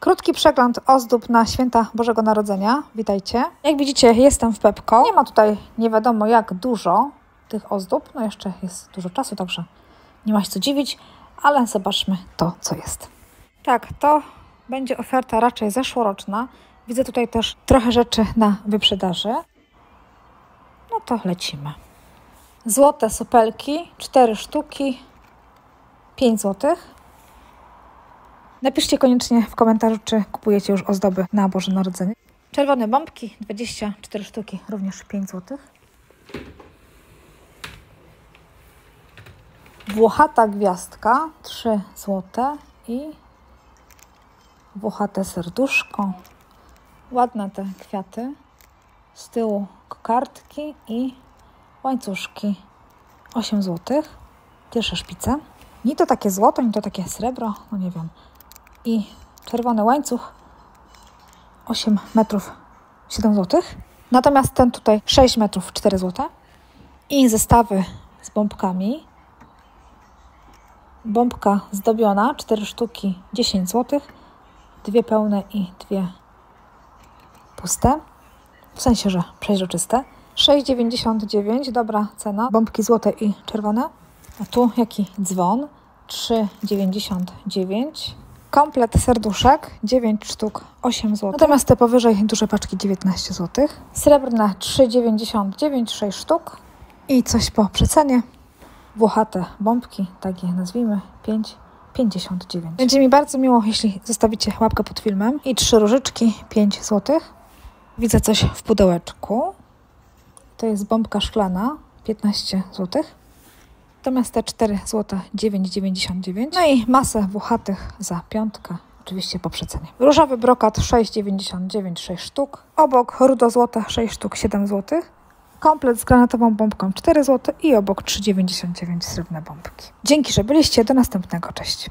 Krótki przegląd ozdób na święta Bożego Narodzenia. Witajcie. Jak widzicie, jestem w Pepko. Nie ma tutaj nie wiadomo jak dużo tych ozdób. No jeszcze jest dużo czasu, także nie ma się co dziwić, ale zobaczmy to, co jest. Tak, to będzie oferta raczej zeszłoroczna. Widzę tutaj też trochę rzeczy na wyprzedaży. No to lecimy. Złote sopelki, 4 sztuki, 5 zł. Napiszcie koniecznie w komentarzu, czy kupujecie już ozdoby na Boże Narodzenie. Czerwone bombki, 24 sztuki, również 5 zł. Włochata gwiazdka, 3 zł i włochate serduszko. Ładne te kwiaty. Z tyłu kokardki i łańcuszki, 8 zł. Pierwsze szpice. Ni to takie złoto, ni to takie srebro, no nie wiem. I czerwony łańcuch, 8 metrów, 7 zł. Natomiast ten tutaj 6 metrów, 4 zł. I zestawy z bombkami. Bombka zdobiona, 4 sztuki, 10 zł. Dwie pełne i dwie puste. W sensie, że przeźroczyste. 6,99, dobra cena. Bombki złote i czerwone. A tu jaki dzwon? 3,99. Komplet serduszek, 9 sztuk, 8 zł. Natomiast te powyżej duże paczki 19 zł. Srebrne 3,99, 6 sztuk. I coś po przecenie. Włochate bombki, tak je nazwijmy, 5,59. Będzie mi bardzo miło, jeśli zostawicie łapkę pod filmem. I 3 różyczki, 5 zł. Widzę coś w pudełeczku. To jest bombka szklana, 15 zł. Natomiast te 4 zł, 9,99. No i masę włochatych za piątkę, oczywiście po przecenie. Różowy brokat 6,99, 6 sztuk. Obok rudo złota 6 sztuk, 7 zł. Komplet z granatową bombką 4 zł i obok 3,99 srebrne bombki. Dzięki, że byliście. Do następnego. Cześć.